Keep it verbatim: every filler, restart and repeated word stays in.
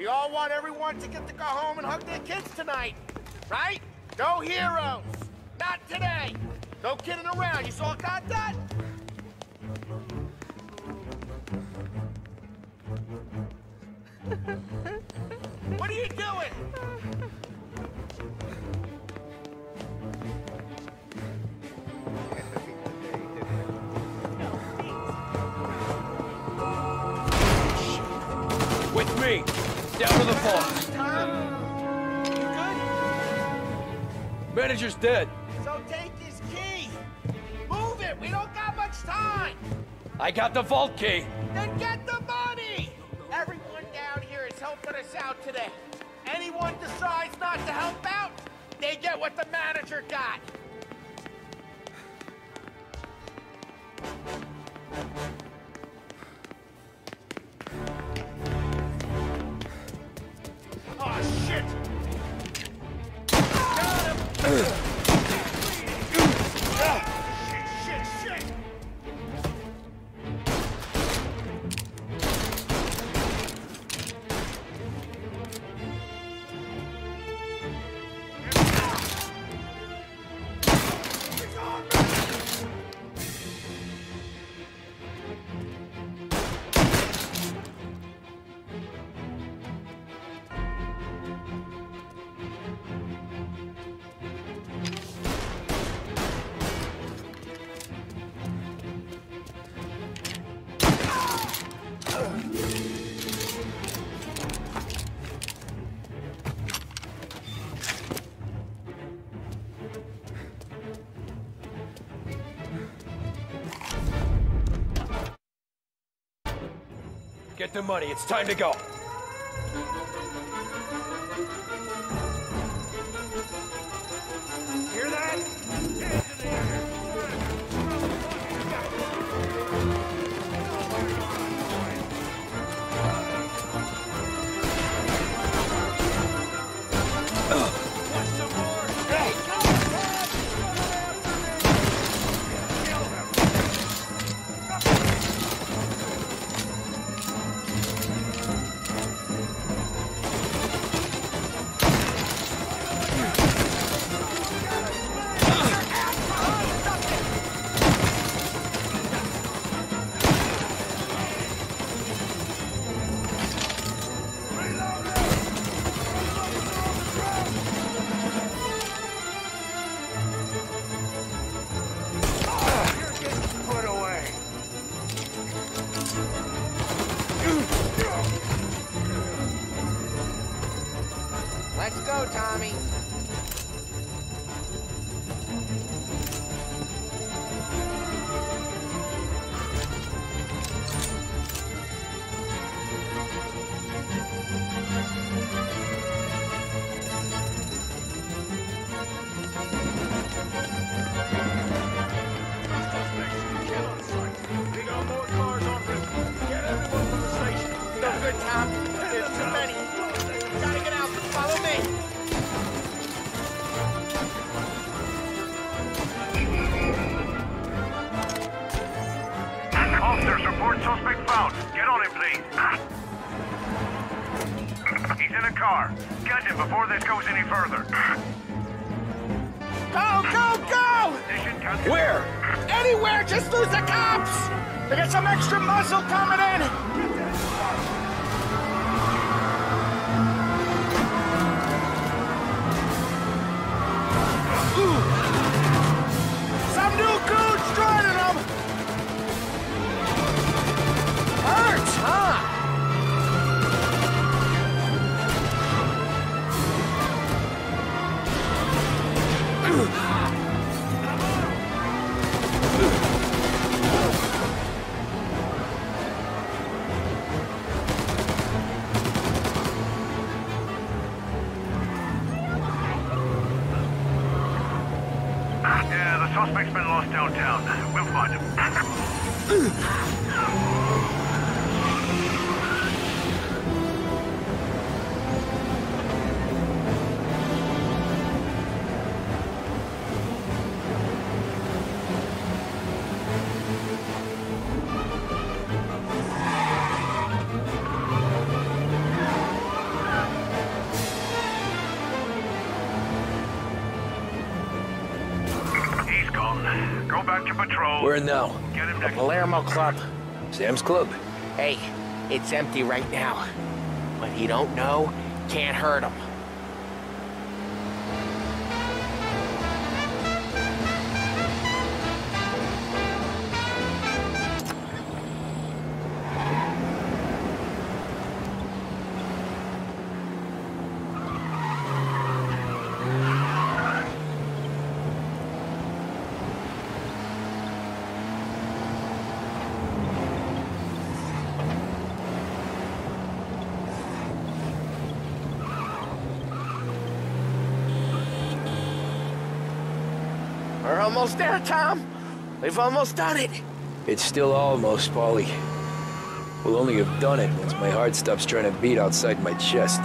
We all want everyone to get to go home and hug their kids tonight, right? No heroes. Not today. No kidding around. You all got that? What are you doing? With me, down to the boss. Tom, you good? Manager's dead. So take his key. Move it. We don't got much time. I got the vault key. Then get the money. Everyone down here is helping us out today. Anyone decides not to help out, they get what the manager got. Get the money, it's time to go. Hear that? Hands in the air. Go back to patrol. Where now? Get him to Palermo Club. Sam's Club. Hey, it's empty right now. What you don't know can't hurt him. We're almost there, Tom. We've almost done it. It's still almost, Paulie. We'll only have done it once my heart stops trying to beat outside my chest.